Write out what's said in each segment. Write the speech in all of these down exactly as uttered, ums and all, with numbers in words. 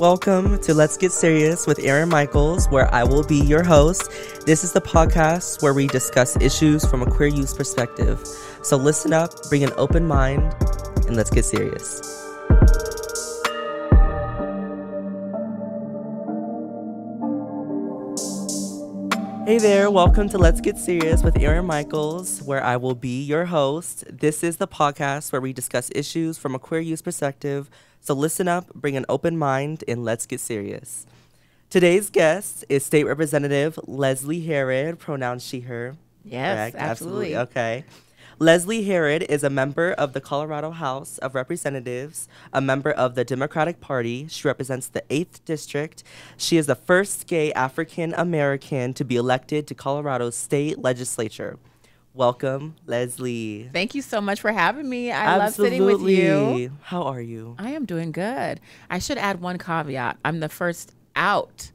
Welcome to Let's Get Serious with Aaron Michaels, where I will be your host. This is the podcast where we discuss issues from a queer youth perspective. So listen up, bring an open mind, and let's get serious. Hey there, welcome to Let's Get Serious with Aaron Michaels, where I will be your host. This is the podcast where we discuss issues from a queer youth perspective. So listen up, bring an open mind, and let's get serious. Today's guest is State Representative Leslie Herod, pronouns she, her. Yes, correct? Absolutely. Absolutely. Okay. Leslie Herod is a member of the Colorado House of Representatives, a member of the Democratic Party. She represents the eighth District. She is the first gay African-American to be elected to Colorado's state legislature. Welcome, Leslie. Thank you so much for having me. I Absolutely. love sitting with you. How are you? I am doing good. I should add one caveat. I'm the first out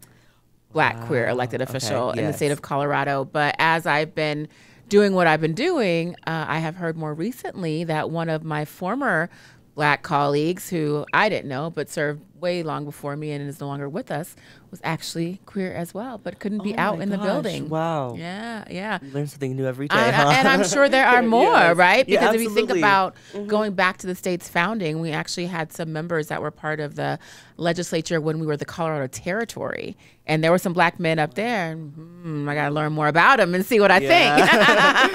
Black wow. queer elected official okay. yes. in the state of Colorado, but as I've been doing what I've been doing, uh, I have heard more recently that one of my former Black colleagues, who I didn't know but served way long before me and is no longer with us, was actually queer as well, but couldn't be oh out in gosh. the building. Wow. Yeah, yeah. You learn something new every day. I, huh? And I'm sure there are more, yes. right? Because yeah, if you think about mm-hmm. going back to the state's founding, we actually had some members that were part of the legislature when we were the Colorado Territory. And there were some Black men up there. And, hmm, I got to learn more about them and see what I yeah. think.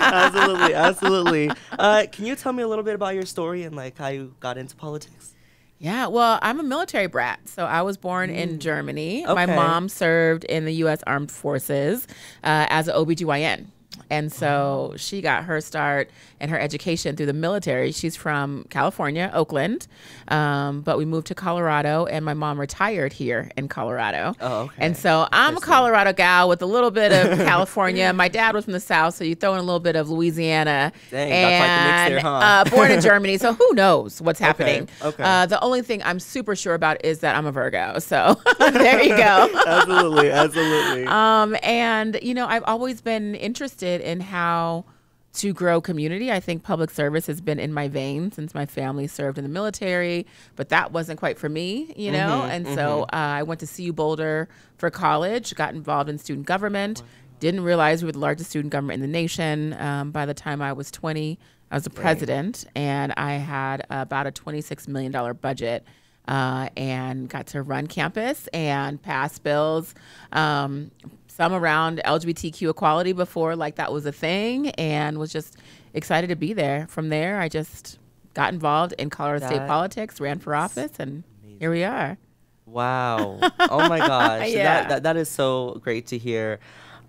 Absolutely, absolutely. Uh, can you tell me a little bit about your story and like how you got into politics? Yeah, well, I'm a military brat, so I was born mm. in Germany. Okay. My mom served in the U S Armed Forces uh, as an O B G Y N, and so oh. she got her start and her education through the military. She's from California, Oakland, um, but we moved to Colorado, and my mom retired here in Colorado. Oh, okay. And so I'm a Colorado gal with a little bit of California. My dad was from the South, so you throw in a little bit of Louisiana. Dang, and that's like the mix there, huh? uh, born in Germany, so who knows what's happening. Okay, okay. Uh, the only thing I'm super sure about is that I'm a Virgo, so there you go. Absolutely, absolutely. Um, and, you know, I've always been interested in how to grow community. I think public service has been in my veins since my family served in the military, but that wasn't quite for me, you know? Mm-hmm, and mm-hmm. so uh, I went to C U Boulder for college, got involved in student government, wow. didn't realize we were the largest student government in the nation. Um, by the time I was twenty, I was the president, right. and I had about a twenty-six million dollar budget uh, and got to run campus and pass bills. Um, I'm around L G B T Q equality before like that was a thing, and was just excited to be there. From there, I just got involved in Colorado that state politics, ran for office, and amazing. Here we are. Wow. Oh my gosh. yeah. that, that, that is so great to hear.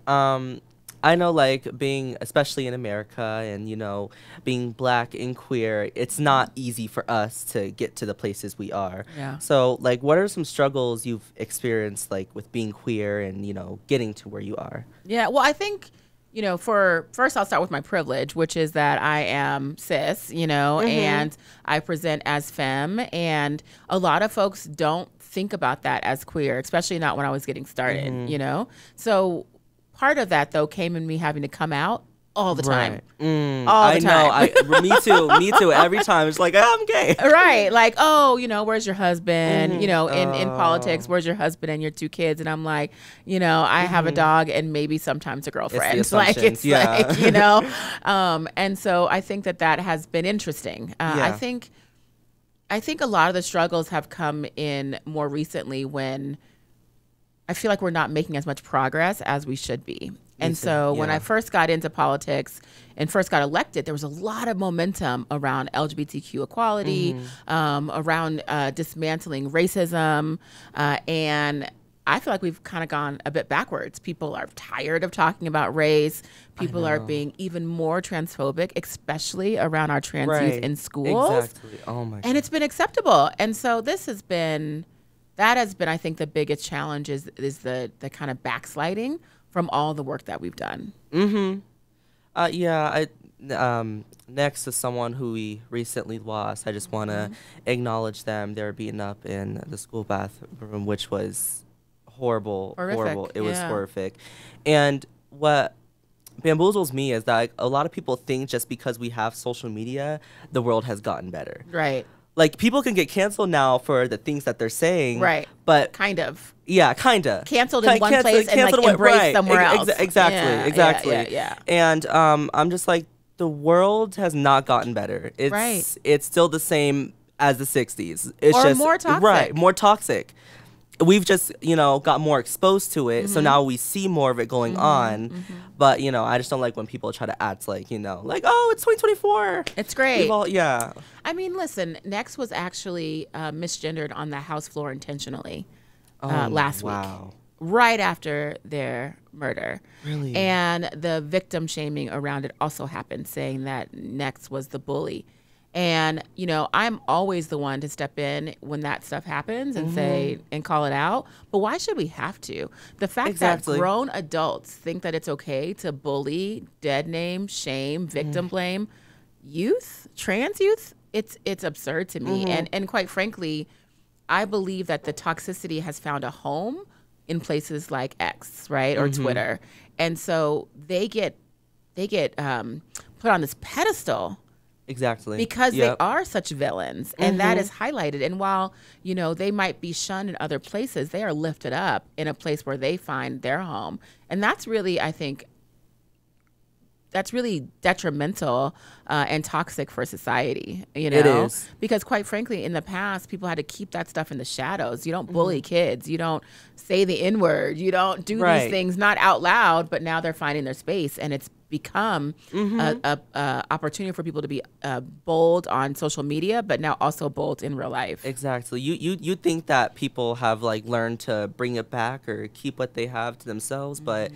Um, I know, like, being, especially in America and, you know, being Black and queer, it's not easy for us to get to the places we are. Yeah. So, like, what are some struggles you've experienced, like, with being queer and, you know, getting to where you are? Yeah, well, I think, you know, for first I'll start with my privilege, which is that I am cis, you know, mm-hmm. and I present as femme. And a lot of folks don't think about that as queer, especially not when I was getting started, mm-hmm. you know? So part of that, though, came in me having to come out all the time. Right. Mm, all the I time. know. I, me too. Me too. Every time. It's like, oh, I'm gay. Right. Like, oh, you know, where's your husband? Mm, you know, in, oh. in politics, where's your husband and your two kids? And I'm like, you know, I mm. have a dog and maybe sometimes a girlfriend. It's like, it's yeah. like, you know. um, and so I think that that has been interesting. Uh, yeah. I think, I think a lot of the struggles have come in more recently when I feel like we're not making as much progress as we should be. And so yeah. when I first got into politics and first got elected, there was a lot of momentum around L G B T Q equality, mm-hmm. um, around uh, dismantling racism. Uh, and I feel like we've kind of gone a bit backwards. People are tired of talking about race. People are being even more transphobic, especially around our trans right. youth in schools. Exactly. Oh my God. And it's been acceptable. And so this has been... That has been, I think, the biggest challenge is, is the, the kind of backsliding from all the work that we've done. Mm-hmm. Uh, yeah, I, um, next is someone who we recently lost. I just want to mm-hmm. acknowledge them. They were beaten up in the school bathroom, which was horrible, horrific. horrible. It yeah. was horrific. And what bamboozles me is that like, a lot of people think just because we have social media, the world has gotten better. Right. like, people can get canceled now for the things that they're saying. Right. But kind of. Yeah, kind of. Canceled in one place and, like, embraced somewhere else. Exactly, yeah, exactly. Yeah, yeah, yeah. And um, I'm just like, the world has not gotten better. It's, right. It's still the same as the sixties. It's or just, more toxic. Right, more toxic. We've just, you know, got more exposed to it. Mm-hmm. So now we see more of it going mm-hmm. on. Mm-hmm. But, you know, I just don't like when people try to act like, you know, like, oh, it's twenty twenty-four. It's great. People, yeah. I mean, listen, Nex was actually uh, misgendered on the House floor intentionally oh, uh, last wow. week. Right after their murder. Really? And the victim shaming around it also happened, saying that Nex was the bully. And, you know, I'm always the one to step in when that stuff happens and mm-hmm. say and call it out. But why should we have to? The fact exactly. that grown adults think that it's okay to bully, dead name, shame, victim mm-hmm. blame youth, trans youth, it's it's absurd to me. Mm-hmm. And and quite frankly, I believe that the toxicity has found a home in places like X, right, or mm-hmm. Twitter. And so they get they get um, put on this pedestal. Exactly. Because yep. they are such villains, and mm-hmm. that is highlighted. And while, you know, they might be shunned in other places, they are lifted up in a place where they find their home. And that's really, I think, that's really detrimental uh, and toxic for society, you know? It is. Because quite frankly, in the past, people had to keep that stuff in the shadows. You don't bully mm-hmm. kids. You don't say the N-word. You don't do right. these things, not out loud, but now they're finding their space, and it's become mm-hmm. a, a, a opportunity for people to be uh, bold on social media, but now also bold in real life. Exactly. You you you think that people have like learned to bring it back or keep what they have to themselves, mm-hmm. but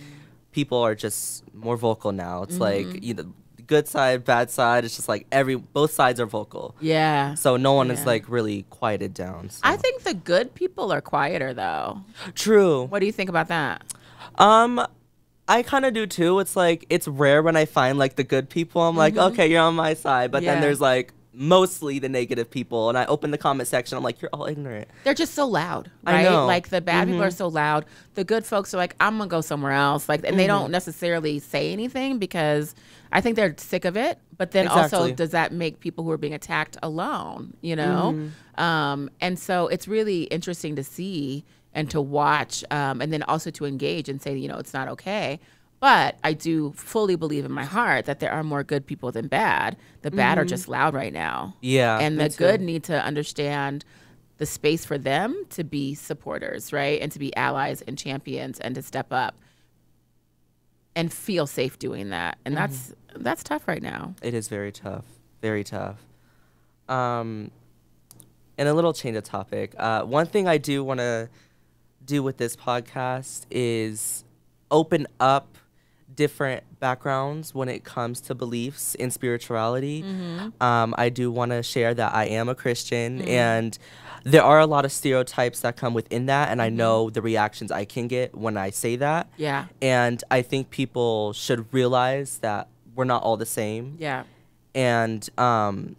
people are just more vocal now. It's mm-hmm. like, you know, good side, bad side. It's just like every both sides are vocal. Yeah. So no one yeah. is like really quieted down. So. I think the good people are quieter though. True. What do you think about that? Um. I kind of do too. It's like, it's rare when I find like the good people. I'm like, mm-hmm. okay, you're on my side. But yeah. then there's like mostly the negative people. And I open the comment section. I'm like, you're all ignorant. They're just so loud, right? I know. Like the bad mm-hmm. people are so loud. The good folks are like, I'm gonna go somewhere else. Like, and mm-hmm. they don't necessarily say anything because I think they're sick of it. But then exactly. also, does that make people who are being attacked alone? You know? Mm-hmm. Um, and so it's really interesting to see and to watch, um, and then also to engage and say, you know, it's not okay. But I do fully believe in my heart that there are more good people than bad. The bad mm-hmm. are just loud right now. Yeah. And the good need to understand the space for them to be supporters, right? And to be allies and champions and to step up and feel safe doing that. And mm-hmm. that's that's tough right now. It is very tough, very tough. Um, and a little change of topic. Uh, one thing I do want to do with this podcast is open up different backgrounds when it comes to beliefs in spirituality. Mm-hmm. um, I do want to share that I am a Christian, mm-hmm. and there are a lot of stereotypes that come within that, and I know the reactions I can get when I say that. Yeah. And I think people should realize that we're not all the same. Yeah. And um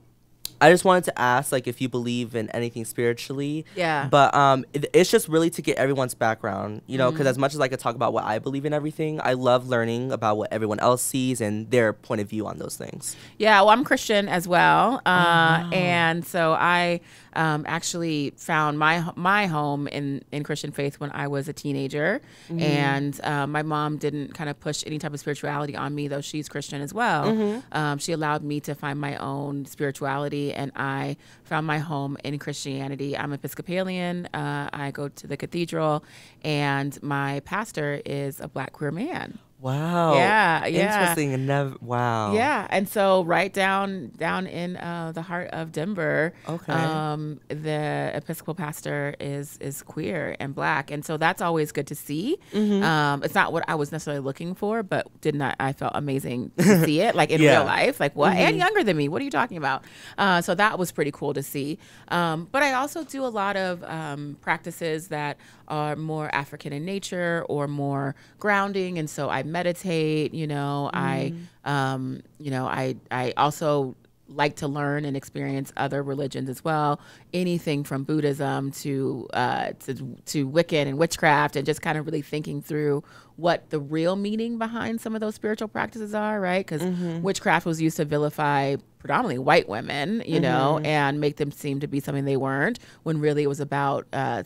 I just wanted to ask, like, if you believe in anything spiritually. Yeah. But um, it, it's just really to get everyone's background, you know, because mm-hmm. as much as I could talk about what I believe in everything, I love learning about what everyone else sees and their point of view on those things. Yeah, well, I'm Christian as well. Uh, oh. And so I um, actually found my my home in, in Christian faith when I was a teenager. Mm-hmm. And uh, my mom didn't kind of push any type of spirituality on me, though she's Christian as well. Mm-hmm. um, she allowed me to find my own spirituality. And I found my home in Christianity. I'm Episcopalian. Uh, I go to the cathedral, and my pastor is a black queer man. Wow. Yeah. Yeah. Interesting. And never, wow. Yeah. And so right down down in uh, the heart of Denver, okay. um, the Episcopal pastor is is queer and black, and so that's always good to see. Mm-hmm. um, it's not what I was necessarily looking for, but did not I felt amazing to see it like in yeah. real life, like what? Mm-hmm. And younger than me. What are you talking about? Uh, so that was pretty cool to see. Um, but I also do a lot of um, practices that are more African in nature or more grounding, and so I. meditate, you know, mm. I, um, you know, I, I also like to learn and experience other religions as well. Anything from Buddhism to, uh, to, to Wiccan and witchcraft, and just kind of really thinking through what the real meaning behind some of those spiritual practices are, right? Because mm-hmm. witchcraft was used to vilify predominantly white women, you mm-hmm. know, and make them seem to be something they weren't, when really it was about uh,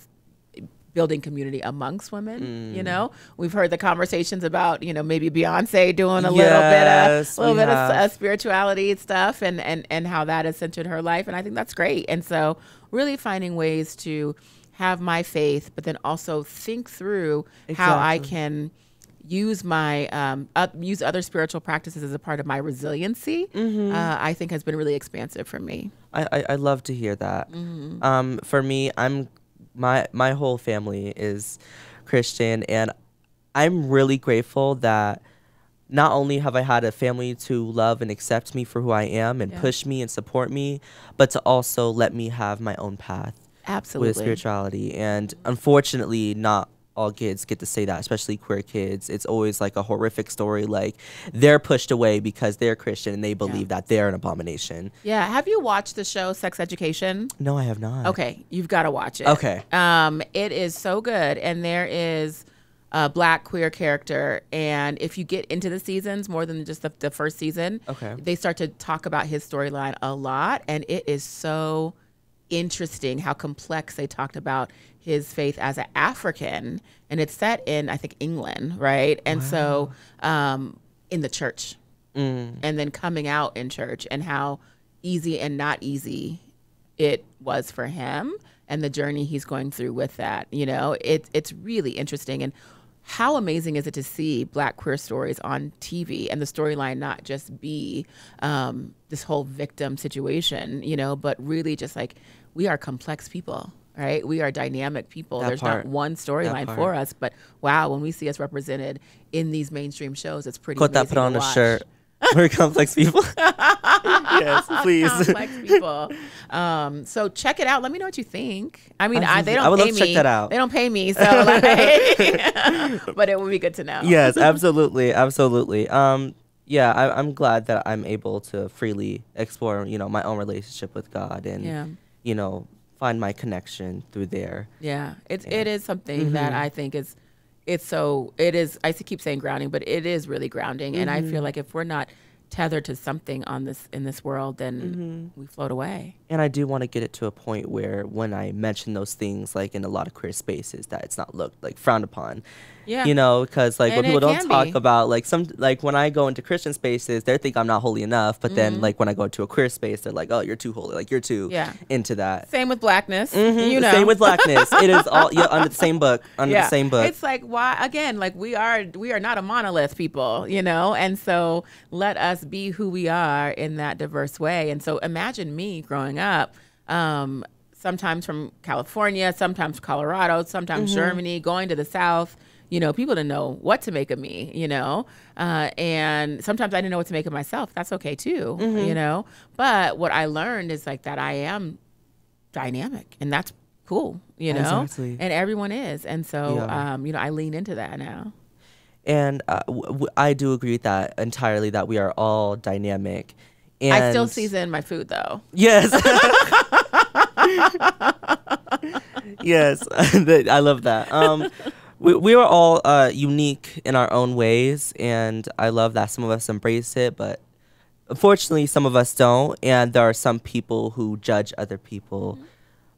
building community amongst women. Mm. You know, we've heard the conversations about, you know, maybe Beyonce doing a yes, little bit of, little bit of uh, spirituality stuff, and, and, and how that has centered her life. And I think that's great. And so really finding ways to have my faith, but then also think through exactly. how I can use my um, uh, use other spiritual practices as a part of my resiliency. Mm-hmm. uh, I think has been really expansive for me. I, I, I love to hear that. Mm-hmm. um, for me, I'm my my whole family is Christian, and I'm really grateful that not only have I had a family to love and accept me for who I am and yeah. push me and support me, but to also let me have my own path. Absolutely. With spirituality. And unfortunately, not all kids get to say that, especially queer kids. It's always like a horrific story, like they're pushed away because they're Christian and they believe yeah. that they're an abomination. Yeah. Have you watched the show Sex Education? No, I have not. Okay, you've got to watch it. Okay. Um, it is so good, and there is a black queer character, and if you get into the seasons more than just the, the first season, okay, they start to talk about his storyline a lot, and it is so interesting how complex they talked about his faith as an African, and it's set in, I think, England, right? And wow. so um, in the church, mm. and then coming out in church, and how easy and not easy it was for him, and the journey he's going through with that. You know, it, it's really interesting. And how amazing is it to see black queer stories on T V, and the storyline not just be um, this whole victim situation, you know, but really just like, we are complex people, right? We are dynamic people. That There's part. Not one storyline for us, but wow, when we see us represented in these mainstream shows, it's pretty Put amazing that put on to watch. A shirt. We're complex people. Yes, please. Complex people. Um, so check it out. Let me know what you think. I mean, I, I, they don't I would pay love me. To check that out. They don't pay me, so like, but it would be good to know. Yes, absolutely, absolutely. Um, yeah, I, I'm glad that I'm able to freely explore, you know, my own relationship with God, and yeah. you know, find my connection through there. Yeah, it's and, it is something mm-hmm. that I think is. It's so, it is, I keep saying grounding, but it is really grounding. Mm-hmm. And I feel like if we're not tethered to something on this in this world, then mm-hmm. we float away. And I do want to get it to a point where when I mention those things, like in a lot of queer spaces, that it's not looked, like frowned upon. Yeah. You know, because like and when people don't talk be. About, like some, like when I go into Christian spaces, they think I'm not holy enough. But mm-hmm. then like when I go to a queer space, they're like, oh, you're too holy. Like you're too yeah. into that. Same with blackness. Mm-hmm. You know. Same with blackness. It is all yeah, under the same book. Under yeah. the same book. It's like, why, again, like we are, we are not a monolith, people, you know. And so let us be who we are in that diverse way. And so imagine me growing up. Um, sometimes from California, sometimes Colorado, sometimes mm-hmm. Germany, going to the South. You know, people didn't know what to make of me, you know, uh, and sometimes I didn't know what to make of myself. That's okay, too, mm-hmm. you know. But what I learned is like that I am dynamic, and that's cool, you know, exactly. and everyone is. And so, yeah. um, you know, I lean into that now. And uh, w w I do agree with that entirely, that we are all dynamic. And I still season my food, though. Yes. Yes. I love that. Um We, we are all uh, unique in our own ways, and I love that some of us embrace it, but unfortunately some of us don't, and there are some people who judge other people mm-hmm.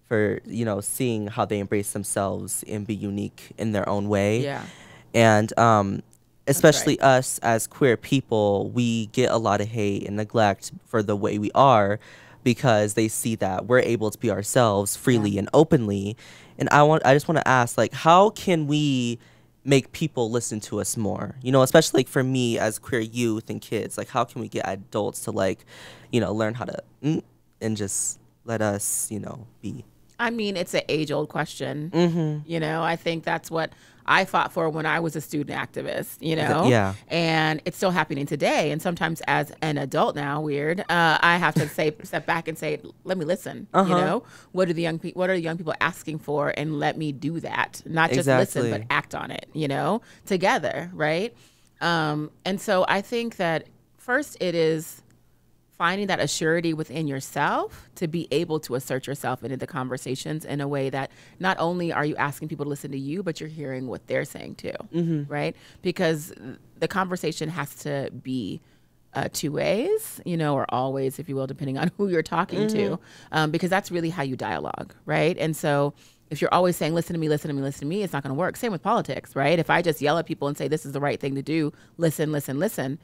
for, you know, seeing how they embrace themselves and be unique in their own way. Yeah. And um, especially right. us as queer people, we get a lot of hate and neglect for the way we are, because they see that we're able to be ourselves freely yeah. and openly. And I want, I just want to ask, like, how can we make people listen to us more? You know, especially like for me as queer youth and kids, like, how can we get adults to, like, you know, learn how to mm, and just let us, you know, be? I mean, it's an age-old question. Mm-hmm. You know, I think that's what I fought for when I was a student activist, you know, yeah. and it's still happening today. And sometimes as an adult now, weird, uh, I have to say, step back and say, let me listen, uh-huh. you know, what are the young people, what are the young people asking for? And let me do that. Not just exactly. listen, but act on it, you know, together. Right. Um, and so I think that first it is finding that assurity within yourself to be able to assert yourself into the conversations in a way that not only are you asking people to listen to you, but you're hearing what they're saying too, mm-hmm. right? Because the conversation has to be uh, two ways, you know, or all ways, if you will, depending on who you're talking mm-hmm. to, um, because that's really how you dialogue, right? And so if you're always saying, listen to me, listen to me, listen to me, it's not going to work. Same with politics, right? If I just yell at people and say, this is the right thing to do, listen, listen, listen,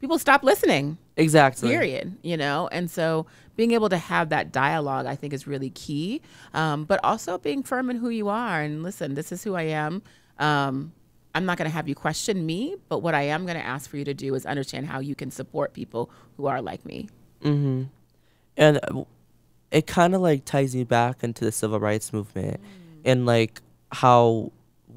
people stop listening. Exactly. Period, you know? And so being able to have that dialogue, I think, is really key, um, but also being firm in who you are and listen, this is who I am. Um, I'm not going to have you question me, but what I am going to ask for you to do is understand how you can support people who are like me. Mm-hmm. And it kind of like ties me back into the civil rights movement mm. and like how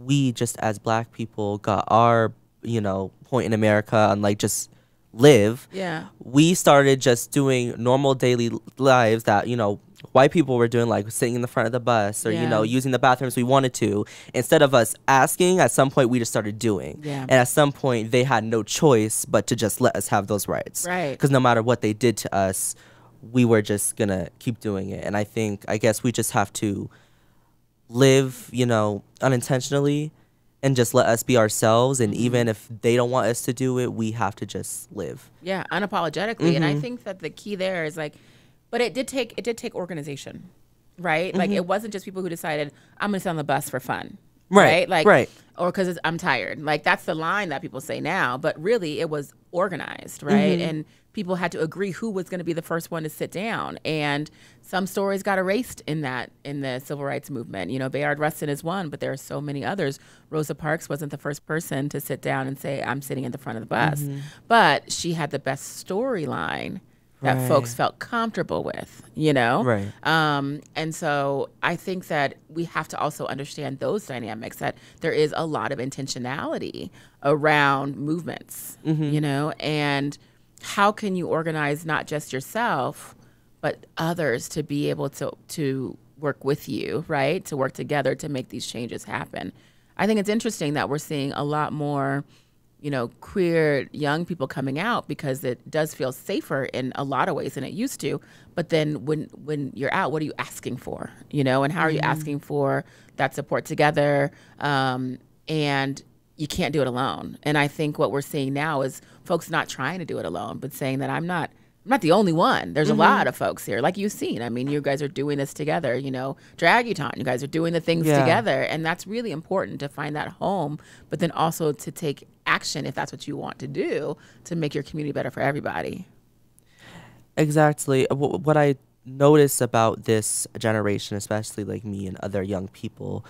we just as Black people got our, you know, point in America and like just live. Yeah. We started just doing normal daily lives that, you know, white people were doing, like sitting in the front of the bus or, yeah. you know, using the bathrooms we wanted to. Instead of us asking, at some point we just started doing. Yeah. And at some point they had no choice but to just let us have those rights. Right. Because no matter what they did to us, we were just going to keep doing it. And I think, I guess we just have to live, you know, unintentionally and just let us be ourselves. And even if they don't want us to do it, we have to just live. Yeah, unapologetically. Mm-hmm. And I think that the key there is like, But it did take it did take organization, right? Mm-hmm. Like it wasn't just people who decided I'm gonna sit on the bus for fun, right? right? Like, right. or because I'm tired. Like that's the line that people say now, but really it was organized, right? Mm-hmm. And people had to agree who was gonna be the first one to sit down. And some stories got erased in that in the civil rights movement. You know, Bayard Rustin is one, but there are so many others. Rosa Parks wasn't the first person to sit down and say I'm sitting in the front of the bus, mm-hmm. but she had the best storyline that right. folks felt comfortable with, you know? Right. Um, and so I think that we have to also understand those dynamics, that there is a lot of intentionality around movements, mm-hmm. you know? And how can you organize not just yourself, but others to be able to, to work with you, right? To work together to make these changes happen. I think it's interesting that we're seeing a lot more you know, queer young people coming out because it does feel safer in a lot of ways than it used to. But then when when you're out, what are you asking for? You know, and how are you asking for that support together? Um, and you can't do it alone. And I think what we're seeing now is folks not trying to do it alone, but saying that I'm not I'm not the only one. There's mm-hmm. a lot of folks here, like you've seen. I mean, you guys are doing this together, you know, Draguton, you guys are doing the things yeah. together. And that's really important to find that home, but then also to take action if that's what you want to do to make your community better for everybody. Exactly. W- what I notice about this generation, especially like me and other young people,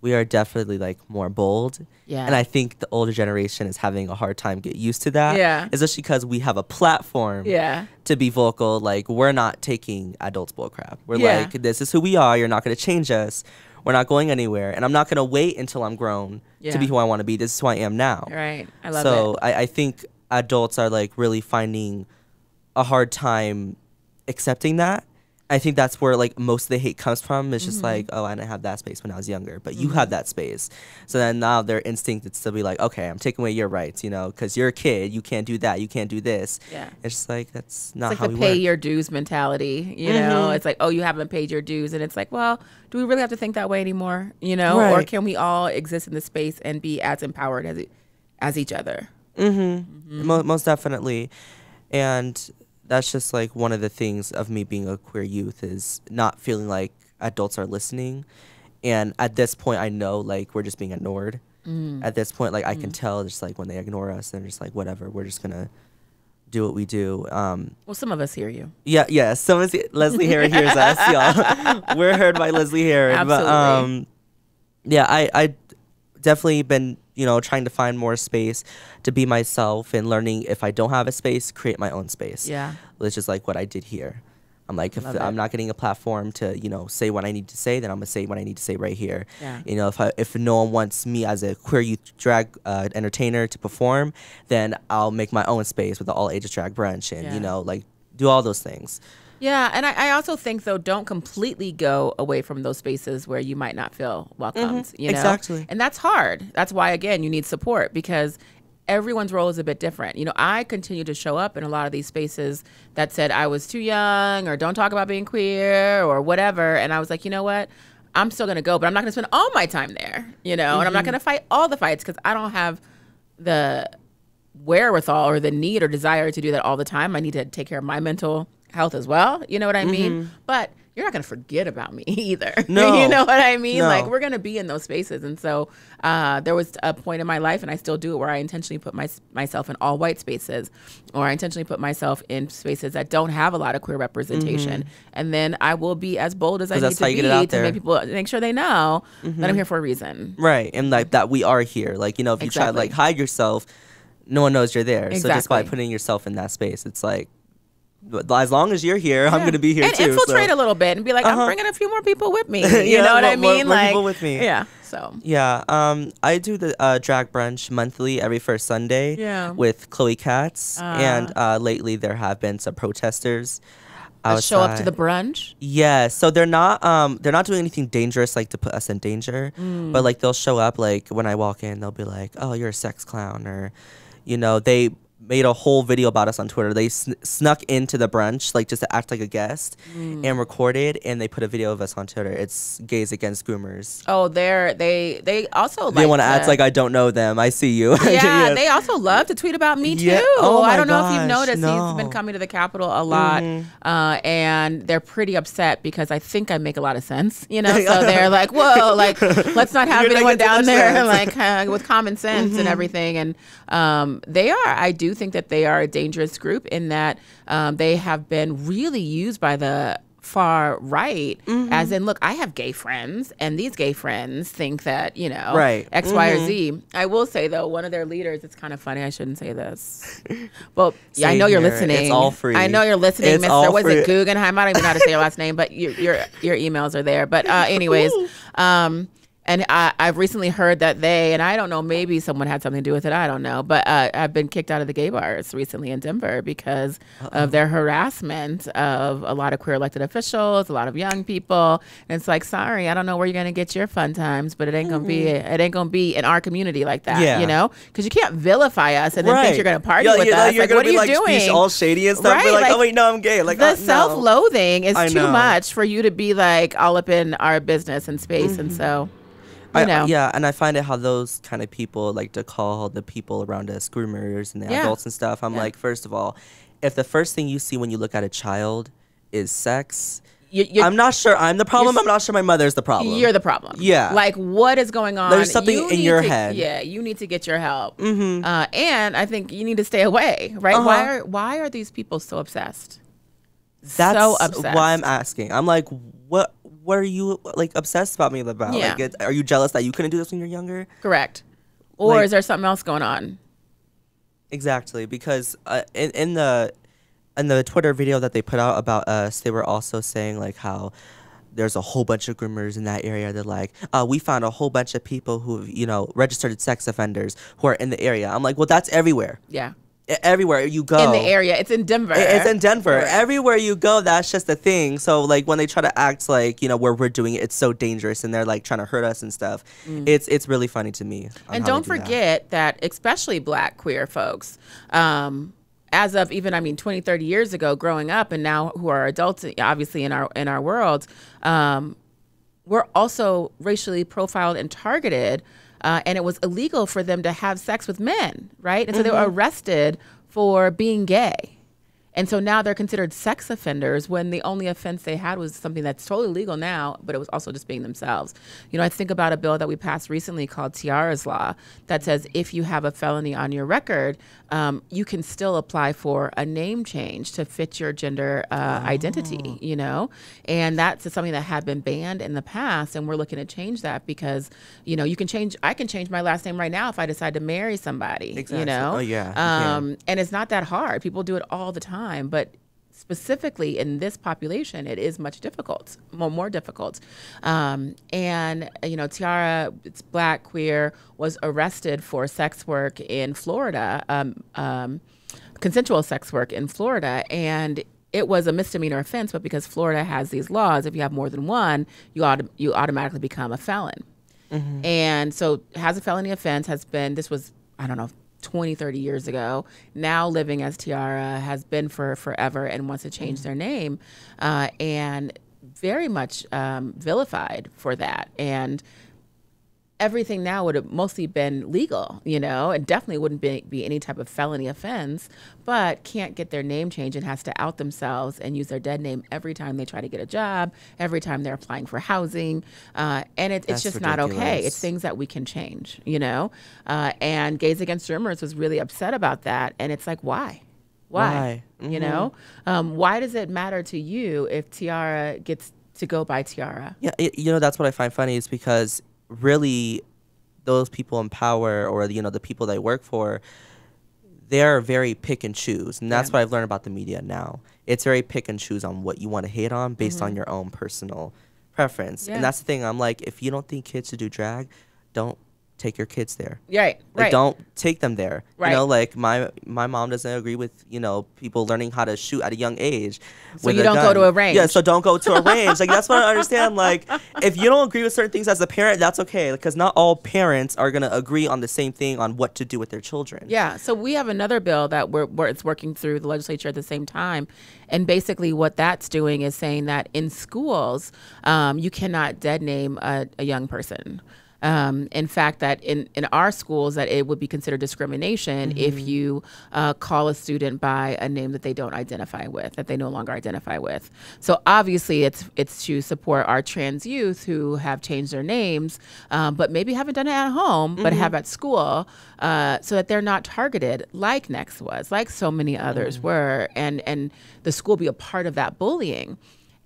we are definitely like more bold. Yeah. And I think the older generation is having a hard time get used to that. Yeah. Especially because we have a platform yeah. to be vocal. Like we're not taking adults bullcrap. We're yeah. like, this is who we are. You're not going to change us. We're not going anywhere. And I'm not going to wait until I'm grown yeah. to be who I want to be. This is who I am now. Right. I love so it. So I, I think adults are like really finding a hard time accepting that. I think that's where like most of the hate comes from. It's just mm-hmm. like, oh, I didn't have that space when I was younger, but mm-hmm. you have that space. So then now their instinct is to be like, okay, I'm taking away your rights, you know, because you're a kid, you can't do that, you can't do this. Yeah, it's just like that's not it's like how we pay work. Your dues mentality, you mm-hmm. know. It's like, oh, you haven't paid your dues, and it's like, well, do we really have to think that way anymore, you know? Right. Or can we all exist in this space and be as empowered as e- as each other? Mm-hmm. Mm-hmm. Mo- most definitely, and. That's just like one of the things of me being a queer youth is not feeling like adults are listening. And at this point, I know like we're just being ignored. Mm. At this point, like I mm. can tell just like when they ignore us, they're just like, whatever, we're just going to do what we do. Um, well, some of us hear you. Yeah, yeah. Some of us, Leslie Herod hears us, y'all. We're heard by Leslie Herod. Absolutely. But, um, yeah, I, I definitely been, you know, trying to find more space to be myself and learning if I don't have a space, create my own space. Yeah. Which is like what I did here. I'm like, if I'm not getting a platform to, you know, say what I need to say, then I'm going to say what I need to say right here. Yeah. You know, if I, if no one wants me as a queer youth drag uh, entertainer to perform, then I'll make my own space with the all ages drag brunch and, yeah. you know, like do all those things. Yeah, and I, I also think, though, don't completely go away from those spaces where you might not feel welcomed, mm-hmm, you know? Exactly. And that's hard. That's why, again, you need support because everyone's role is a bit different. You know, I continue to show up in a lot of these spaces that said I was too young or don't talk about being queer or whatever, and I was like, you know what? I'm still going to go, but I'm not going to spend all my time there, you know, mm-hmm. and I'm not going to fight all the fights because I don't have the wherewithal or the need or desire to do that all the time. I need to take care of my mental health as well. You know what I mean? Mm-hmm. But you're not going to forget about me either. No. You know what I mean? No. Like, we're going to be in those spaces. And so uh, there was a point in my life, and I still do it, where I intentionally put my, myself in all white spaces, or I intentionally put myself in spaces that don't have a lot of queer representation. Mm-hmm. And then I will be as bold as I need to be to there. make people make sure they know mm-hmm. that I'm here for a reason. Right. And like that we are here. Like, you know, if you exactly. try to like hide yourself, no one knows you're there. Exactly. So just by putting yourself in that space, it's like, as long as you're here, yeah. I'm gonna be here and too. And infiltrate so. a little bit and be like, uh-huh. I'm bringing a few more people with me. You yeah, know what more, I mean? More, like, more people with me. Yeah. So. Yeah. Um, I do the uh, drag brunch monthly every first Sunday. Yeah. With Chloe Katz, uh, and uh, lately there have been some protesters. Show up to the brunch. Yeah. So they're not um they're not doing anything dangerous like to put us in danger, mm. but like they'll show up, like when I walk in, they'll be like, oh, you're a sex clown, or, you know, they made a whole video about us on Twitter. They sn snuck into the brunch, like just to act like a guest, mm. and recorded, and they put a video of us on Twitter. It's Gays Against Groomers. Oh, they're they they also they like want to act like I don't know them. I see you. Yeah, yeah. They also love to tweet about me too. Yeah. Oh, I don't gosh, know if you've noticed. No. He's been coming to the Capitol a lot, mm-hmm. uh, and they're pretty upset because I think I make a lot of sense. You know, so they're like, whoa, like let's not have You're anyone down there like uh, with common sense mm-hmm. and everything. And um, they are. I do. think that they are a dangerous group in that um, they have been really used by the far right, mm-hmm. as in, look, I have gay friends, and these gay friends think that, you know, right. X, mm-hmm. Y, or Z. I will say, though, one of their leaders, it's kind of funny, I shouldn't say this. Well, yeah, I know you're listening. It's all free. I know you're listening, it's Mister Was it Guggenheim? I don't even know how to say your last name, but your, your, your emails are there. But uh, anyways, um, and I, I've recently heard that they, and I don't know, maybe someone had something to do with it, I don't know, but uh, I've been kicked out of the gay bars recently in Denver because Uh-oh. of their harassment of a lot of queer elected officials, a lot of young people. And it's like, sorry, I don't know where you're gonna get your fun times, but it ain't gonna be it ain't gonna be in our community like that, yeah. you know? Because you can't vilify us and then right. think you're gonna party yeah, with yeah, us. You're like, gonna what be are you like, doing? All shady and stuff. Right? Like, like, oh wait, no, I'm gay. Like the oh, self-loathing no. is I too know. much for you to be like all up in our business and space, mm-hmm. and so. You know. I, yeah, and I find it how those kind of people like to call the people around us groomers and the yeah. adults and stuff. I'm yeah. like, first of all, if the first thing you see when you look at a child is sex, you're, you're, I'm not sure I'm the problem. I'm not sure my mother's the problem. You're the problem. Yeah. Like, what is going on? There's something you in your to, head. Yeah, you need to get your help. Mm-hmm. uh, and I think you need to stay away, right? Uh-huh. Why are, why are these people so obsessed? That's so obsessed. why I'm asking. I'm like, what? What are you like obsessed about me about? Yeah. Like, it, are you jealous that you couldn't do this when you're younger? Correct. Or like, is there something else going on? Exactly, because uh, in, in the in the Twitter video that they put out about us, they were also saying like how there's a whole bunch of groomers in that area. They're like, uh, we found a whole bunch of people who, you know, registered sex offenders who are in the area. I'm like, well, that's everywhere. Yeah. Everywhere you go in the area, it's in Denver. It's in Denver. Right. Everywhere you go, that's just the thing. So like when they try to act like, you know, where we're doing it, it's so dangerous, and they're like trying to hurt us and stuff. Mm. It's it's really funny to me. And don't do forget that. that especially Black queer folks, um, as of even I mean twenty, thirty years ago, growing up, and now who are adults, obviously in our in our world, um, we're also racially profiled and targeted. Uh, and it was illegal for them to have sex with men, right? And so mm-hmm. they were arrested for being gay. And so now they're considered sex offenders when the only offense they had was something that's totally legal now, but it was also just being themselves. You know, I think about a bill that we passed recently called Tiara's Law that says if you have a felony on your record, um, you can still apply for a name change to fit your gender uh, oh. identity, you know? And that's something that had been banned in the past, and we're looking to change that because, you know, you can change, I can change my last name right now if I decide to marry somebody, exactly. you know? Oh, yeah. Um, yeah. And it's not that hard. People do it all the time. But specifically in this population, it is much difficult, more, more difficult. Um, and, you know, Tiara, it's Black, queer, was arrested for sex work in Florida, um, um, consensual sex work in Florida. And it was a misdemeanor offense, but because Florida has these laws, if you have more than one, you, auto you automatically become a felon. Mm-hmm. And so has a felony offense has been, this was, I don't know, twenty, thirty years ago, now living as Tiara, has been for forever and wants to change their name, uh, and very much um, vilified for that. And everything now would have mostly been legal, you know, and definitely wouldn't be, be any type of felony offense, but can't get their name changed and has to out themselves and use their dead name every time they try to get a job, every time they're applying for housing. Uh, and it, it's just ridiculous. Not okay. It's things that we can change, you know. Uh, and Gays Against Groomers was really upset about that. And it's like, why? Why? why? You mm-hmm. know, um, why does it matter to you if Tiara gets to go by Tiara? Yeah, it, you know, that's what I find funny is because really those people in power or, you know, the people they work for, they're very pick and choose. And that's yeah. what I've learned about the media now. It's very pick and choose on what you want to hate on based mm-hmm. on your own personal preference. Yeah. And that's the thing. I'm like, if you don't think kids should do drag, don't take your kids there. Right, like, right. Don't take them there. Right. You know, like my my mom doesn't agree with, you know, people learning how to shoot at a young age. So you don't gun. go to a range. Yeah, so don't go to a range. Like, that's what I understand. Like, if you don't agree with certain things as a parent, that's okay. Because not all parents are going to agree on the same thing on what to do with their children. Yeah, so we have another bill that we're, we're it's working through the legislature at the same time. And basically what that's doing is saying that in schools, um, you cannot dead name a, a young person. Um, in fact, that in, in our schools that it would be considered discrimination mm-hmm. if you uh, call a student by a name that they don't identify with, that they no longer identify with. So obviously it's it's to support our trans youth who have changed their names, um, but maybe haven't done it at home, mm-hmm. but have at school, uh, so that they're not targeted like Nex was, like so many others mm-hmm. were, and, and the school be a part of that bullying.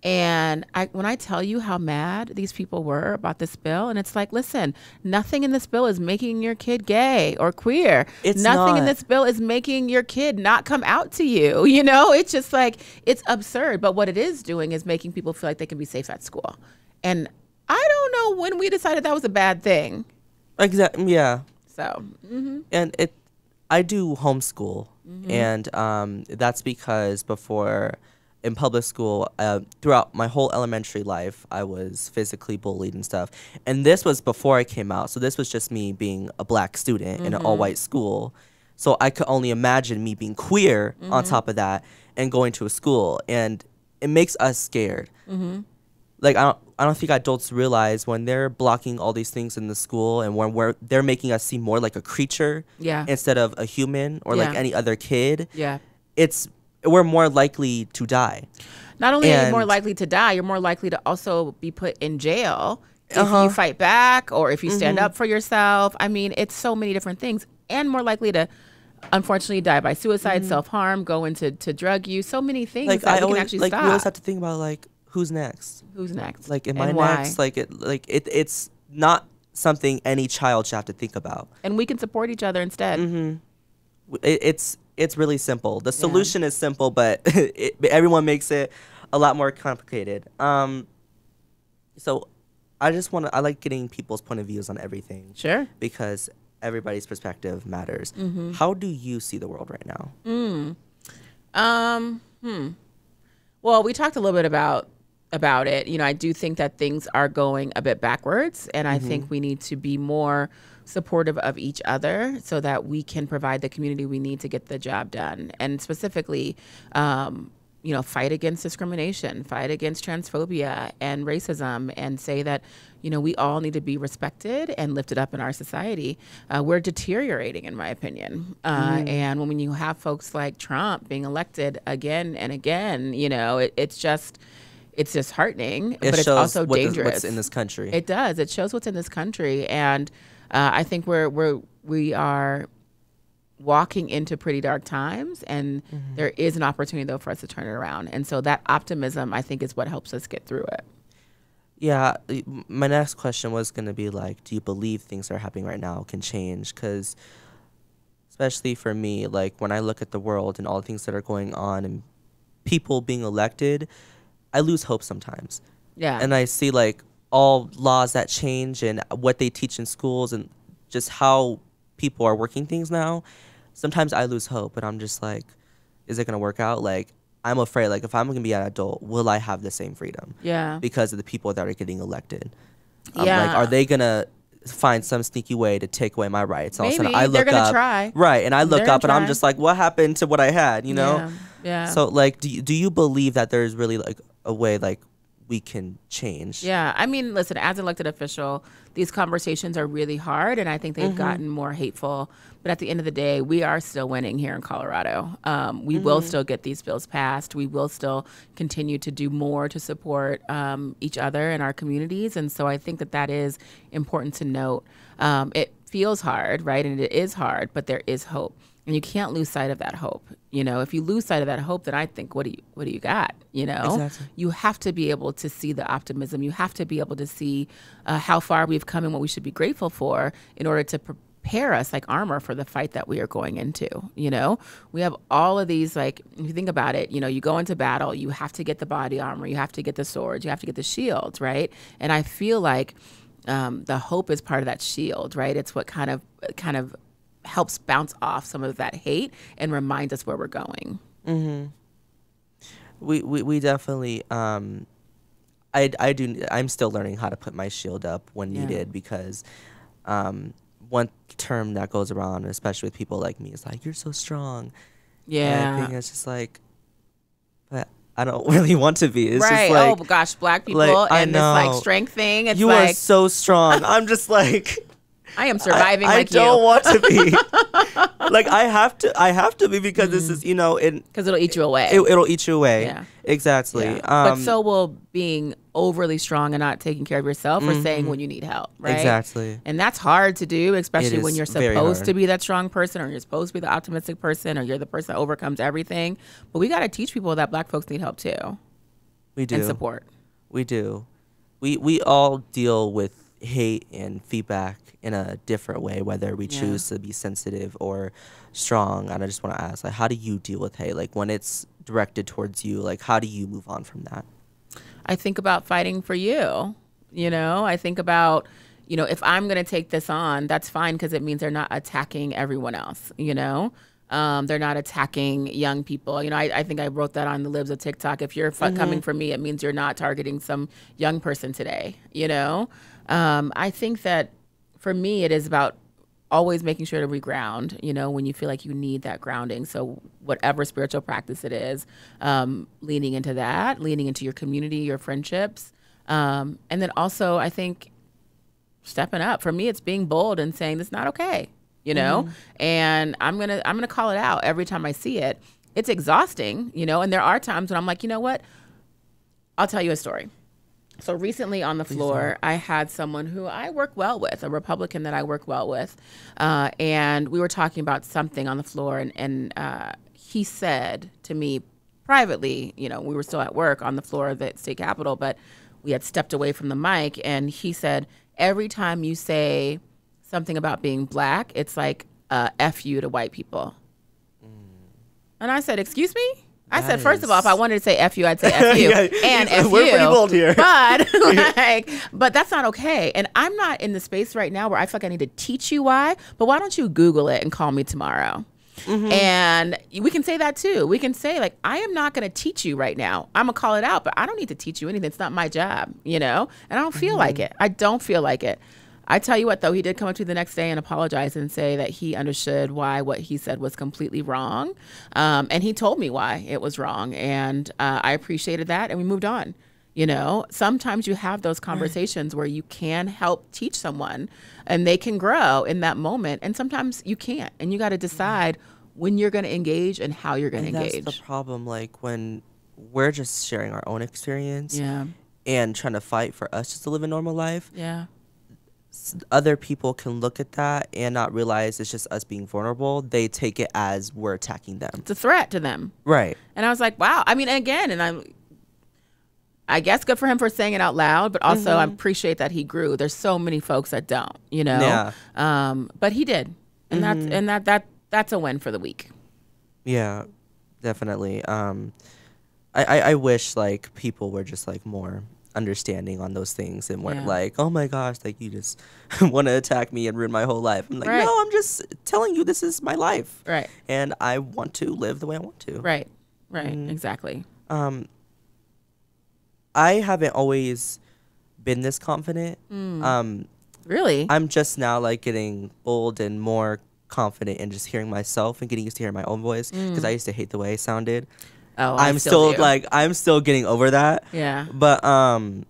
And I, when I tell you how mad these people were about this bill, and it's like, listen, nothing in this bill is making your kid gay or queer. It's nothing not. in this bill is making your kid not come out to you. You know, it's just like, it's absurd. But what it is doing is making people feel like they can be safe at school. And I don't know when we decided that was a bad thing. Exactly. Yeah. So. Mm-hmm. And it, I do homeschool. Mm-hmm. And um, that's because before... in public school, uh, throughout my whole elementary life, I was physically bullied and stuff. And this was before I came out. So this was just me being a black student mm-hmm. in an all-white school. So I could only imagine me being queer mm-hmm. on top of that and going to a school. And it makes us scared. Mm-hmm. Like, I don't, I don't think adults realize when they're blocking all these things in the school and when we're, they're making us seem more like a creature yeah. instead of a human or yeah. like any other kid. Yeah, it's... we're more likely to die. Not only and are you more likely to die, you're more likely to also be put in jail if uh-huh. you fight back or if you stand mm-hmm. up for yourself. I mean, it's so many different things. And more likely to, unfortunately, die by suicide, mm-hmm. self-harm, go into to drug use, so many things like, that I we always, can actually like, stop. Like, we always have to think about, like, who's next? Who's next? Like, am I next? Like, it, like it, it's not something any child should have to think about. And we can support each other instead. Mm-hmm. it, it's... It's really simple. The solution yeah. is simple, but it, everyone makes it a lot more complicated. Um, so I just want to, I like getting people's point of views on everything. Sure. Because everybody's perspective matters. Mm-hmm. How do you see the world right now? Mm. Um, hmm. Well, we talked a little bit about about it. You know, I do think that things are going a bit backwards, and I mm-hmm. think we need to be more supportive of each other so that we can provide the community we need to get the job done. And specifically, um, you know, fight against discrimination, fight against transphobia and racism, and say that, you know, we all need to be respected and lifted up in our society. Uh, we're deteriorating, in my opinion. Uh, mm. And when you have folks like Trump being elected again and again, you know, it, it's just... it's disheartening, it but it's also what dangerous. It shows what's in this country. It does. It shows what's in this country, and uh, I think we're we're we are walking into pretty dark times. And mm-hmm. there is an opportunity though for us to turn it around. And so that optimism, I think, is what helps us get through it. Yeah. My next question was going to be like, do you believe things that are happening right now can change? Because especially for me, like when I look at the world and all the things that are going on and people being elected, I lose hope sometimes. Yeah. And I see like all laws that change and what they teach in schools and just how people are working things now. Sometimes I lose hope, and I'm just like, is it going to work out? Like, I'm afraid, like, if I'm going to be an adult, will I have the same freedom? Yeah. Because of the people that are getting elected. Um, yeah. Like, are they going to find some sneaky way to take away my rights? Maybe. All of a sudden I look They're gonna up, try. Right, and I look They're up and try. I'm just like, what happened to what I had, you know? Yeah. Yeah. So like, do you, do you believe that there's really like a way like we can change. Yeah, I mean, listen, as an elected official, these conversations are really hard, and I think they've mm-hmm. gotten more hateful. But at the end of the day, we are still winning here in Colorado. Um, we mm-hmm. will still get these bills passed. We will still continue to do more to support um, each other and our communities. And so I think that that is important to note. Um, it feels hard, right? And it is hard, but there is hope. And you can't lose sight of that hope. You know, if you lose sight of that hope, then I think, what do you, what do you got? You know, exactly. You have to be able to see the optimism. You have to be able to see uh, how far we've come and what we should be grateful for in order to prepare us like armor for the fight that we are going into. You know, we have all of these, like, if you think about it, you know, you go into battle, you have to get the body armor, you have to get the swords, you have to get the shields, right? And I feel like um, the hope is part of that shield, right? It's what kind of, kind of, helps bounce off some of that hate and reminds us where we're going. Mm-hmm. We, we we definitely. Um, I I do. I'm still learning how to put my shield up when yeah. needed, because um, one term that goes around, especially with people like me, is like, "You're so strong." Yeah. And I think it's just like, but I don't really want to be. It's right. Just like, oh gosh, black people like, and this like strength thing. It's you like, are so strong. I'm just like. I am surviving. I, like I don't you. want to be. Like I have to. I have to be because mm. this is, you know, because it, it'll eat you away. It, it'll eat you away. Yeah, exactly. Yeah. Um, but so will being overly strong and not taking care of yourself, mm-hmm. or saying when you need help, right? Exactly. And that's hard to do, especially when you're supposed to be that strong person, or you're supposed to be the optimistic person, or you're the person that overcomes everything. But we got to teach people that black folks need help too. We do. And support. We do. We we all deal with hate and feedback in a different way, whether we yeah. choose to be sensitive or strong. And I just want to ask, like, how do you deal with hate? Like, when it's directed towards you, like, how do you move on from that? I think about fighting for you. You know, I think about, you know, if I'm going to take this on, that's fine, because it means they're not attacking everyone else, you know? Um, they're not attacking young people. You know, I, I think I wrote that on the Libs of TikTok. If you're mm-hmm. coming for me, it means you're not targeting some young person today, you know? Um, I think that for me, it is about always making sure to reground, you know, when you feel like you need that grounding. So whatever spiritual practice it is, um, leaning into that, leaning into your community, your friendships. Um, and then also, I think, stepping up. For me, it's being bold and saying, it's not okay, you know, mm-hmm. and I'm gonna, I'm gonna call it out every time I see it. It's exhausting, you know, and there are times when I'm like, you know what, I'll tell you a story. So recently on the floor, I had someone who I work well with, a Republican that I work well with, uh, and we were talking about something on the floor, and, and uh, he said to me privately, you know, we were still at work on the floor of the state capitol, but we had stepped away from the mic, and he said, every time you say something about being black, it's like uh, F you to white people. Mm. And I said, excuse me? I that said, first is... of all, if I wanted to say F you, I'd say F you. yeah, and F we're you. We're pretty bold here. But, like, but that's not okay. And I'm not in the space right now where I feel like I need to teach you why, but why don't you Google it and call me tomorrow? Mm-hmm. And we can say that too. We can say, like, I am not going to teach you right now. I'm going to call it out, but I don't need to teach you anything. It's not my job, you know? And I don't feel mm-hmm. like it. I don't feel like it. I tell you what, though, he did come up to me the next day and apologize and say that he understood why what he said was completely wrong. Um, and he told me why it was wrong. And uh, I appreciated that. And we moved on. You know, sometimes you have those conversations where you can help teach someone and they can grow in that moment. And sometimes you can't. And you got to decide when you're going to engage and how you're going to engage. That's the problem. Like, when we're just sharing our own experience yeah. and trying to fight for us just to live a normal life. Yeah. Other people can look at that and not realize it's just us being vulnerable. They take it as we're attacking them. It's a threat to them. Right. And I was like, wow. I mean, again, and I'm, I guess good for him for saying it out loud, but also mm-hmm. I appreciate that he grew. There's so many folks that don't, you know? Yeah. Um, but he did. And mm-hmm. that's, and that, that, that's a win for the week. Yeah, definitely. Um, I, I, I wish like people were just like more understanding on those things and weren't yeah. like, oh my gosh, like you just want to attack me and ruin my whole life. I'm like, right. no, I'm just telling you this is my life. Right. And I want to live the way I want to. Right. Right. And, exactly. Um, I haven't always been this confident. Mm. Um, really? I'm just now like getting bold and more confident and just hearing myself and getting used to hearing my own voice because mm. I used to hate the way I sounded. Oh, I I'm still, still like I'm still getting over that. Yeah. But um,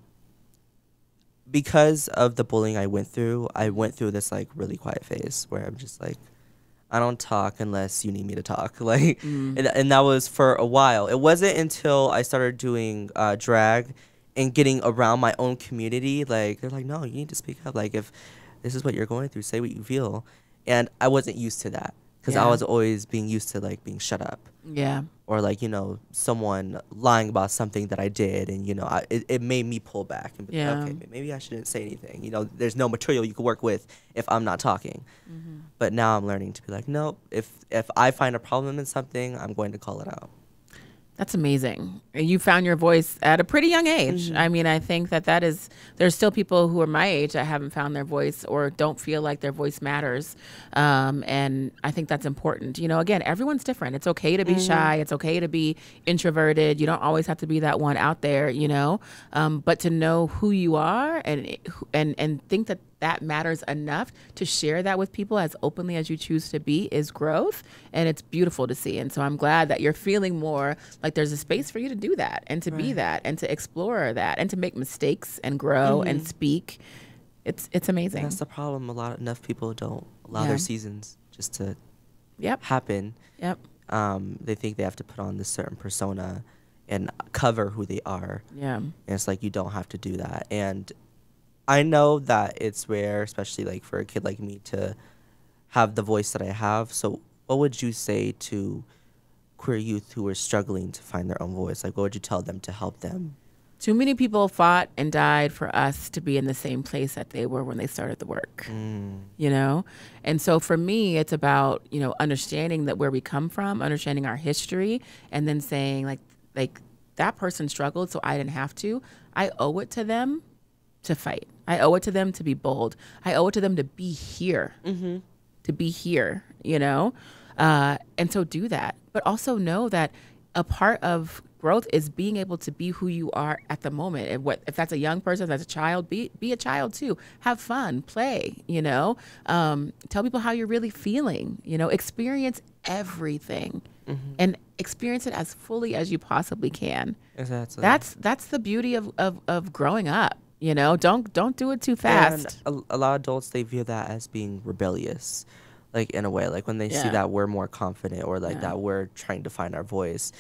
because of the bullying I went through, I went through this like really quiet phase where I'm just like, I don't talk unless you need me to talk. Like, mm. and, and that was for a while. It wasn't until I started doing uh, drag and getting around my own community. Like, they're like, no, you need to speak up. Like, if this is what you're going through, say what you feel. And I wasn't used to that because yeah. I was always being used to like being shut up. Yeah. Or like, you know, someone lying about something that I did. And, you know, I, it, it made me pull back and be yeah. like, okay, maybe I shouldn't say anything. You know, there's no material you can work with if I'm not talking. Mm-hmm. But now I'm learning to be like, nope, if, if I find a problem in something, I'm going to call it out. That's amazing. You found your voice at a pretty young age. Mm-hmm. I mean, I think that that is, there's still people who are my age that haven't found their voice or don't feel like their voice matters. Um, and I think that's important. You know, again, everyone's different. It's okay to be mm-hmm. shy. It's okay to be introverted. You don't always have to be that one out there, you know, um, but to know who you are and, and, and think that that matters enough to share that with people as openly as you choose to be is growth, and it's beautiful to see. And so I'm glad that you're feeling more like there's a space for you to do that and to right. be that and to explore that and to make mistakes and grow mm-hmm. and speak. It's it's amazing. And that's the problem. A lot enough people don't allow yeah. their seasons just to yep. happen. Yep. Um, they think they have to put on this certain persona and cover who they are. Yeah. And it's like, you don't have to do that. And I know that it's rare, especially like for a kid like me, to have the voice that I have. So what would you say to queer youth who are struggling to find their own voice? Like, what would you tell them to help them? Too many people fought and died for us to be in the same place that they were when they started the work, mm. you know? And so for me, it's about, you know, understanding that where we come from, understanding our history, and then saying like, like that person struggled, so I didn't have to. I owe it to them to fight. I owe it to them to be bold. I owe it to them to be here, mm-hmm. to be here, you know? Uh, and so do that. But also know that a part of growth is being able to be who you are at the moment. And what, if that's a young person, if that's a child, be, be a child too. Have fun, play, you know? Um, tell people how you're really feeling, you know? Experience everything mm-hmm. and experience it as fully as you possibly can. Exactly. That's, that's the beauty of, of, of growing up. You know, don't don't do it too fast. And a, a lot of adults, they view that as being rebellious, like in a way, like when they yeah. see that we're more confident or like yeah. that we're trying to find our voice,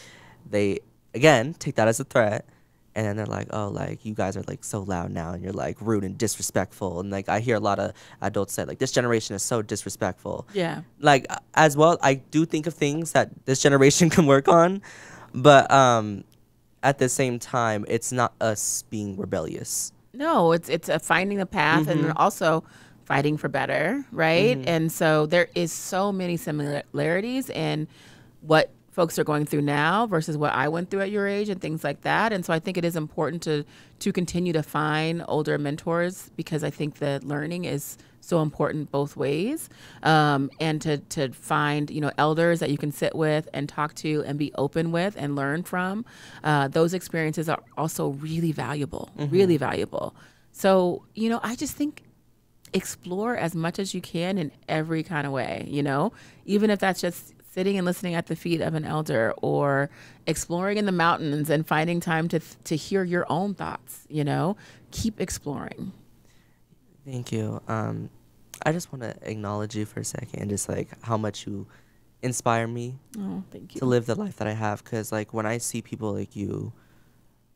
they, again, take that as a threat. And then they're like, oh, like you guys are like so loud now and you're like rude and disrespectful. And like I hear a lot of adults say like this generation is so disrespectful. Yeah. Like as well, I do think of things that this generation can work on. But um, at the same time, it's not us being rebellious. No, it's it's a finding a path mm-hmm. and also fighting for better, right? Mm-hmm. And so there is so many similarities in what folks are going through now versus what I went through at your age and things like that. And so I think it is important to to continue to find older mentors, because I think that learning is so important both ways, um, and to, to find, you know, elders that you can sit with and talk to and be open with and learn from. Uh, those experiences are also really valuable, mm-hmm. really valuable. So, you know, I just think explore as much as you can in every kind of way, you know, even if that's just sitting and listening at the feet of an elder, or exploring in the mountains and finding time to, to hear your own thoughts, you know, keep exploring. Thank you. Um, I just want to acknowledge you for a second and just like how much you inspire me oh, thank you. to live the life that I have. Because like when I see people like you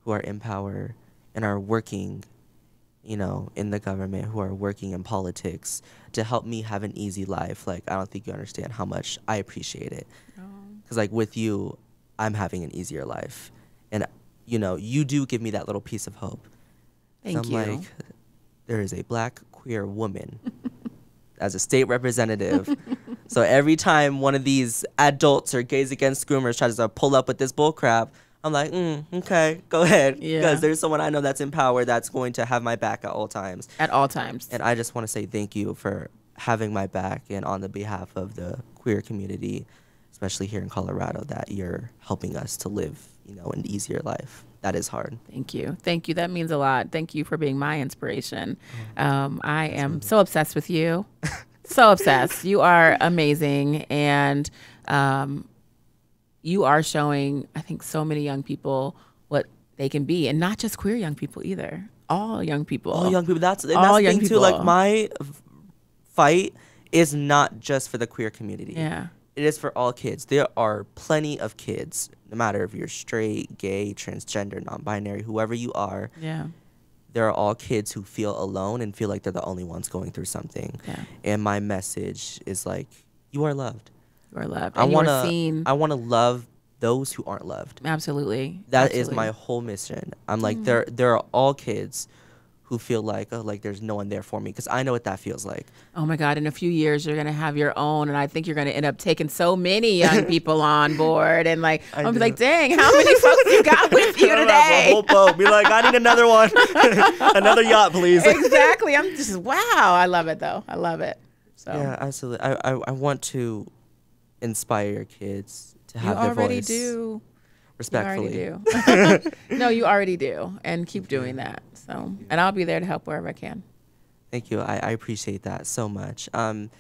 who are in power and are working, you know, in the government, who are working in politics to help me have an easy life, like I don't think you understand how much I appreciate it. Because oh. like with you, I'm having an easier life. And, you know, you do give me that little piece of hope. Thank so you. Like, there is a black queer woman as a state representative. So every time one of these adults or Gays Against Groomers tries to pull up with this bull crap, I'm like, mm, okay, go ahead. Because yeah. there's someone I know that's in power that's going to have my back at all times. At all times. And I just want to say thank you for having my back, and on the behalf of the queer community, especially here in Colorado, that you're helping us to live, you know, an easier life. That is hard. Thank you. Thank you. That means a lot. Thank you for being my inspiration. Um, I am so obsessed with you. So obsessed. You are amazing. And um, you are showing, I think, so many young people what they can be, and not just queer young people either. All young people. All young people. That's, and that's the thing people. too. Like, my fight is not just for the queer community. Yeah. It is for all kids. There are plenty of kids, no matter if you're straight, gay, transgender, non-binary, whoever you are. Yeah. There are all kids who feel alone and feel like they're the only ones going through something. Yeah. And my message is like, you are loved. You are loved. I want to I want to love those who aren't loved. Absolutely. That Absolutely. is my whole mission. I'm like, mm. there there are all kids who feel like, oh, like there's no one there for me, because I know what that feels like. Oh my God, in a few years you're gonna have your own, and I think you're gonna end up taking so many young people on board, and like I I'm be like, dang, how many folks you got with you today? Whole boat. Be like, I need another one, another yacht, please. Exactly. I'm just wow. I love it though. I love it. So yeah, absolutely. I I, I want to inspire your kids to have you their already voice. Do. Respectfully. You already do. No, you already do, and keep doing that. So, and I'll be there to help wherever I can. Thank you. I, I appreciate that so much. Um,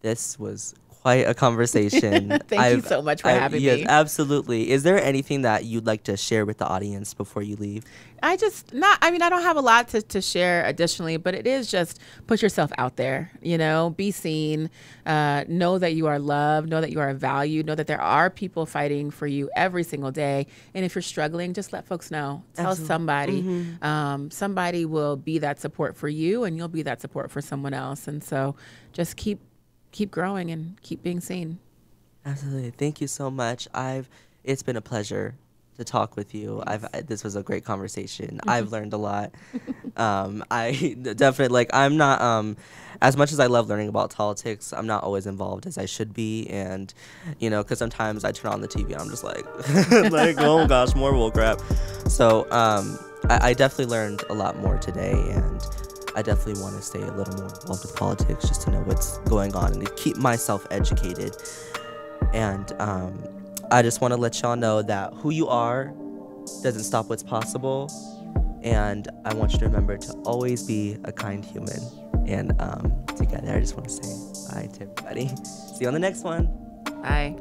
this was quite a conversation. Thank I've, you so much for I've, having yes, me. Yes, absolutely. Is there anything that you'd like to share with the audience before you leave? I just not. I mean, I don't have a lot to, to share additionally, but it is just put yourself out there. You know, be seen. Uh, know that you are loved. Know that you are valued. Know that there are people fighting for you every single day. And if you're struggling, just let folks know. Tell Absolutely. somebody. Mm-hmm. um, somebody will be that support for you, and you'll be that support for someone else. And so, just keep keep growing and keep being seen. Absolutely. Thank you so much. I've. It's been a pleasure to talk with you. I've I, this was a great conversation. Mm-hmm. I've learned a lot. um, I definitely like I'm not um, as much as I love learning about politics, I'm not always involved as I should be, and you know, because sometimes I turn on the T V and I'm just like, like oh gosh, more bull crap. So um, I, I definitely learned a lot more today, and I definitely want to stay a little more involved with politics just to know what's going on and to keep myself educated. And um, I just want to let y'all know that who you are doesn't stop what's possible. And I want you to remember to always be a kind human. And um, together, I just want to say bye to everybody. See you on the next one. Bye.